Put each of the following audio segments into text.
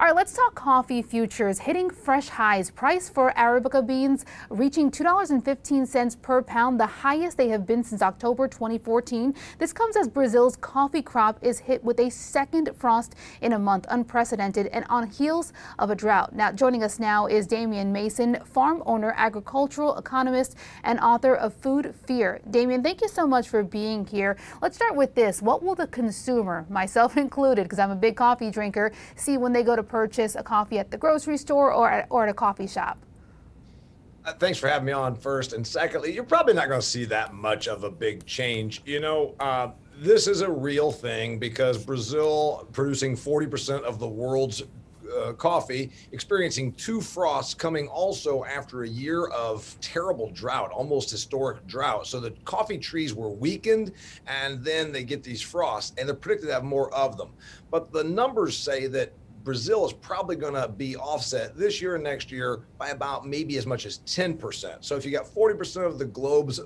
All right, let's talk coffee futures hitting fresh highs. Price for Arabica beans reaching $2.15 per pound, the highest they have been since October 2014. This comes as Brazil's coffee crop is hit with a second frost in a month, unprecedented, and on heels of a drought. Now, joining us now is Damian Mason, farm owner, agricultural economist, and author of Food Fear. Damian, thank you so much for being here. Let's start with this. What will the consumer, myself included, because I'm a big coffee drinker, see when they go to purchase a coffee at the grocery store or at a coffee shop? Thanks for having me on first. And secondly, you're probably not going to see that much of a big change. You know, this is a real thing because Brazil, producing 40% of the world's coffee, experiencing two frosts coming also after a year of terrible drought, almost historic drought. So the coffee trees were weakened, and then they get these frosts, and they're predicted to have more of them. But the numbers say that Brazil is probably going to be offset this year and next year by about maybe as much as 10%. So if you got 40% of the globe's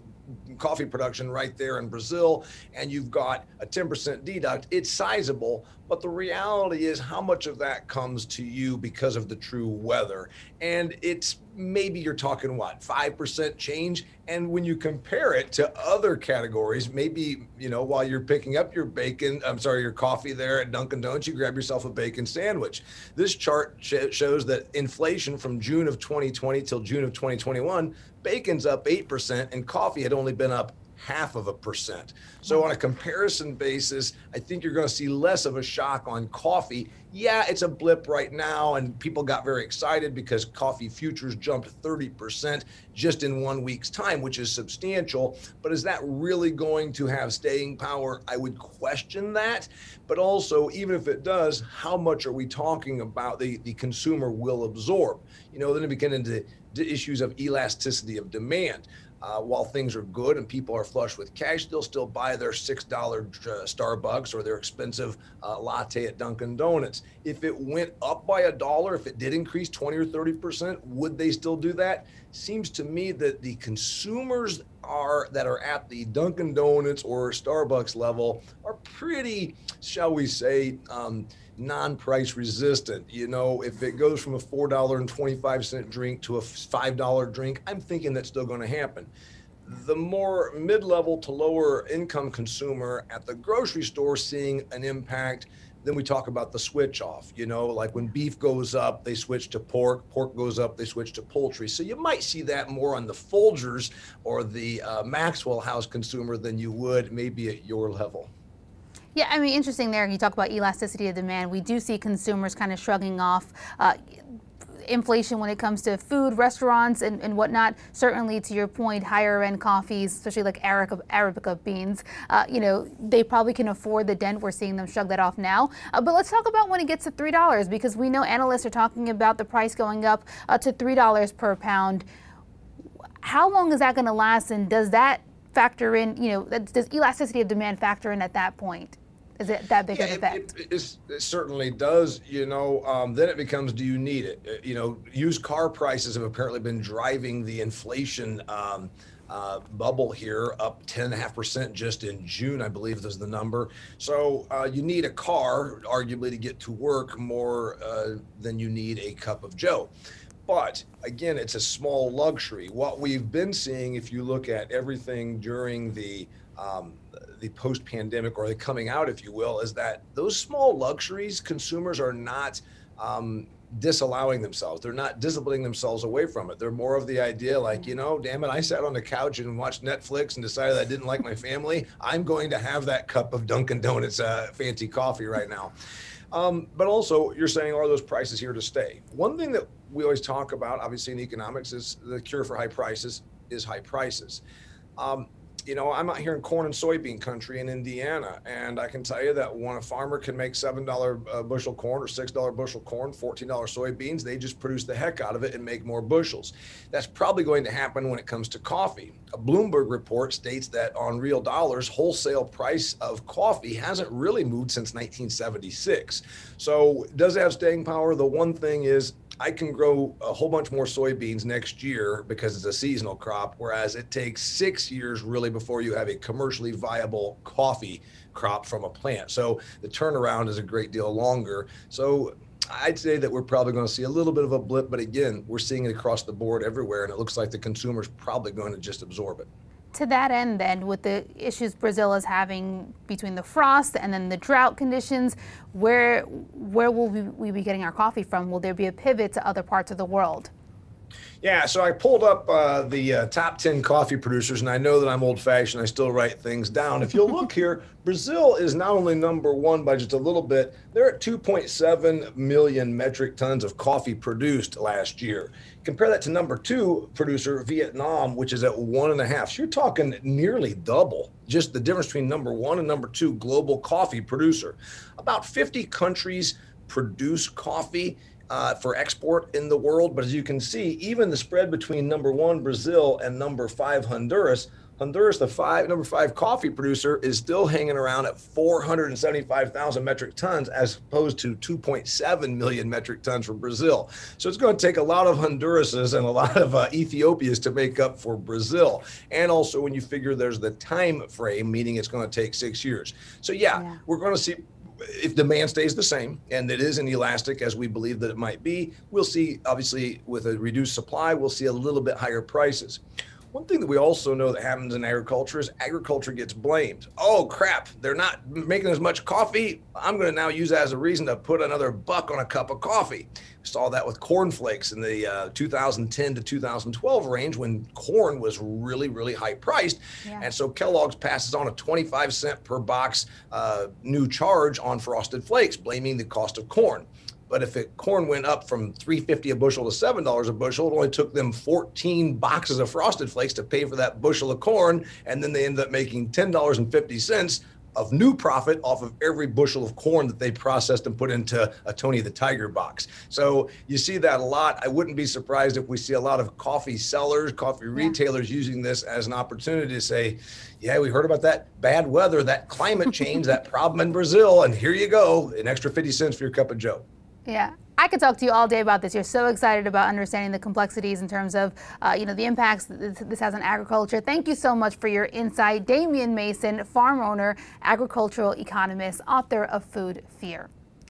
coffee production right there in Brazil, and you've got a 10% deduct, it's sizable. But the reality is how much of that comes to you because of the true weather. And it's maybe you're talking, what, 5% change? And when you compare it to other categories, maybe, you know, while you're picking up your bacon, I'm sorry, your coffee there at Dunkin' Donuts, you grab yourself a bacon sandwich. This chart shows that inflation from June of 2020 till June of 2021, bacon's up 8% and coffee had only been up 0.5%. So on a comparison basis, I think you're going to see less of a shock on coffee. Yeah, it's a blip right now, and people got very excited because coffee futures jumped 30% just in 1 week's time, which is substantial. But is that really going to have staying power? I would question that. But also, even if it does, how much are we talking about the consumer will absorb? You know, then we get into issues of elasticity of demand. While things are good and people are flush with cash, they'll still buy their $6 Starbucks or their expensive latte at Dunkin' Donuts. If it went up by $1, if it did increase 20 or 30%, would they still do that? Seems to me that the consumers that are at the Dunkin' Donuts or Starbucks level are pretty, shall we say, non-price resistant. You know, if it goes from a $4.25 drink to a $5 drink, I'm thinking that's still going to happen. The more mid-level to lower income consumer at the grocery store seeing an impact. Then we talk about the switch off, you know, like when beef goes up, they switch to pork, pork goes up, they switch to poultry. So you might see that more on the Folgers or the Maxwell House consumer than you would maybe at your level. Yeah, I mean, interesting there. You talk about elasticity of demand. We do see consumers kind of shrugging off inflation when it comes to food, restaurants, and whatnot. Certainly, to your point, higher end coffees, especially like Arabica beans, you know, they probably can afford the dent. We're seeing them shrug that off now. But let's talk about when it gets to $3, because we know analysts are talking about the price going up to $3 per pound. How long is that going to last? And does that factor in, you know, does elasticity of demand factor in at that point? Is it that big of an effect? It certainly does. You know, then it becomes, do you need it? You know, used car prices have apparently been driving the inflation bubble here, up 10.5% just in June, I believe is the number. So you need a car, arguably, to get to work more than you need a cup of Joe. But again, it's a small luxury. What we've been seeing, if you look at everything during the post-pandemic or the coming out, if you will, is that those small luxuries, consumers are not disallowing themselves. They're not disciplining themselves away from it. They're more of the idea like, you know, damn it, I sat on the couch and watched Netflix and decided I didn't like my family. I'm going to have that cup of Dunkin' Donuts fancy coffee right now. But also, you're saying, are those prices here to stay? One thing that we always talk about, obviously, in economics is the cure for high prices is high prices. You know, I'm out here in corn and soybean country in Indiana, and I can tell you that when a farmer can make $7 bushel corn or $6 bushel corn, $14 soybeans, they just produce the heck out of it and make more bushels. That's probably going to happen when it comes to coffee. A Bloomberg report states that on real dollars, wholesale price of coffee hasn't really moved since 1976. So does it have staying power? The one thing is, I can grow a whole bunch more soybeans next year because it's a seasonal crop, whereas it takes 6 years really before you have a commercially viable coffee crop from a plant. So the turnaround is a great deal longer. So I'd say that we're probably going to see a little bit of a blip, but again, we're seeing it across the board everywhere, and it looks like the consumer's probably going to just absorb it. To that end then, with the issues Brazil is having between the frost and then the drought conditions, where will we be getting our coffee from? Will there be a pivot to other parts of the world? Yeah, so I pulled up the top 10 coffee producers, and I know that I'm old-fashioned. I still write things down. If you'll look here, Brazil is not only number one by just a little bit. They're at 2.7 million metric tons of coffee produced last year. Compare that to number two producer, Vietnam, which is at 1.5. So you're talking nearly double, just the difference between number one and number two global coffee producer. About 50 countries produce coffee for export in the world. But as you can see, even the spread between number one, Brazil, and number five, Honduras, the number five coffee producer, is still hanging around at 475,000 metric tons as opposed to 2.7 million metric tons for Brazil. So it's going to take a lot of Honduras's and a lot of Ethiopias to make up for Brazil. And also when you figure there's the time frame, meaning it's going to take 6 years. So yeah. We're going to see, if demand stays the same, and it is inelastic as we believe that it might be, we'll see, obviously, with a reduced supply, we'll see a little bit higher prices. One thing that we also know that happens in agriculture is agriculture gets blamed. Oh, crap, they're not making as much coffee. I'm going to now use that as a reason to put another buck on a cup of coffee. We saw that with cornflakes in the 2010 to 2012 range when corn was really, really high priced. Yeah. And so Kellogg's passes on a 25-cent per box new charge on Frosted Flakes, blaming the cost of corn. But if corn went up from $3.50 a bushel to $7 a bushel, it only took them 14 boxes of Frosted Flakes to pay for that bushel of corn. And then they ended up making $10.50 of new profit off of every bushel of corn that they processed and put into a Tony the Tiger box. So you see that a lot. I wouldn't be surprised if we see a lot of coffee sellers, coffee retailers using this as an opportunity to say, yeah, we heard about that bad weather, that climate change, that problem in Brazil, and here you go, an extra 50 cents for your cup of joe. Yeah, I could talk to you all day about this. You're so excited about understanding the complexities in terms of, the impacts this has on agriculture. Thank you so much for your insight. Damian Mason, farm owner, agricultural economist, author of Food Fear.